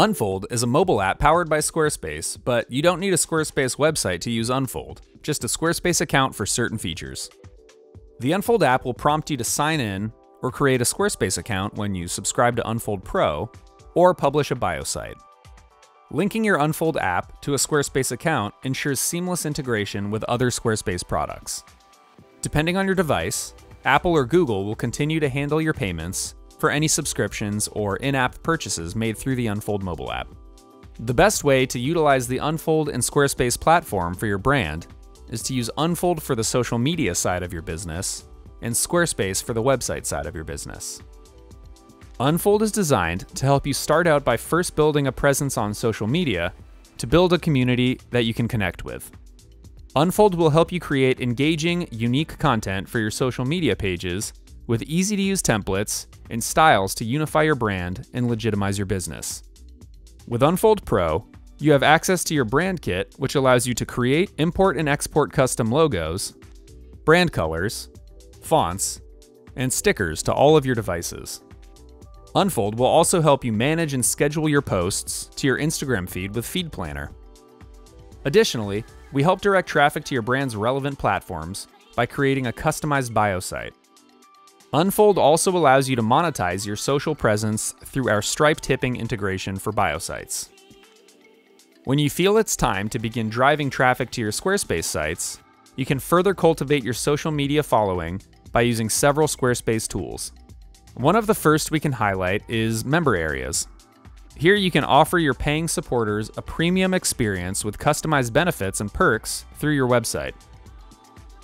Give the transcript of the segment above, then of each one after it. Unfold is a mobile app powered by Squarespace, but you don't need a Squarespace website to use Unfold, just a Squarespace account for certain features. The Unfold app will prompt you to sign in or create a Squarespace account when you subscribe to Unfold Pro or publish a bio site. Linking your Unfold app to a Squarespace account ensures seamless integration with other Squarespace products. Depending on your device, Apple or Google will continue to handle your payments for any subscriptions or in-app purchases made through the Unfold mobile app. The best way to utilize the Unfold and Squarespace platform for your brand is to use Unfold for the social media side of your business and Squarespace for the website side of your business. Unfold is designed to help you start out by first building a presence on social media to build a community that you can connect with. Unfold will help you create engaging, unique content for your social media pages with easy-to-use templates and styles to unify your brand and legitimize your business. With Unfold Pro, you have access to your brand kit, which allows you to create, import, and export custom logos, brand colors, fonts, and stickers to all of your devices. Unfold will also help you manage and schedule your posts to your Instagram feed with Feed Planner. Additionally, we help direct traffic to your brand's relevant platforms by creating a customized bio site. Unfold also allows you to monetize your social presence through our Stripe tipping integration for biosites. When you feel it's time to begin driving traffic to your Squarespace sites, you can further cultivate your social media following by using several Squarespace tools. One of the first we can highlight is member areas. Here you can offer your paying supporters a premium experience with customized benefits and perks through your website.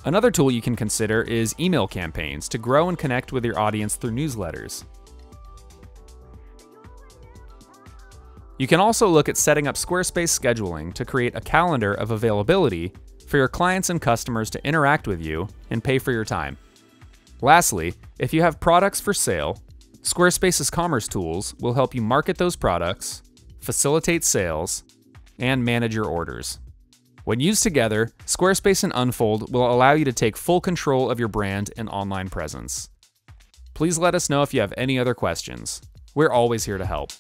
Another tool you can consider is email campaigns to grow and connect with your audience through newsletters. You can also look at setting up Squarespace scheduling to create a calendar of availability for your clients and customers to interact with you and pay for your time. Lastly, if you have products for sale, Squarespace's commerce tools will help you market those products, facilitate sales, and manage your orders. When used together, Squarespace and Unfold will allow you to take full control of your brand and online presence. Please let us know if you have any other questions. We're always here to help.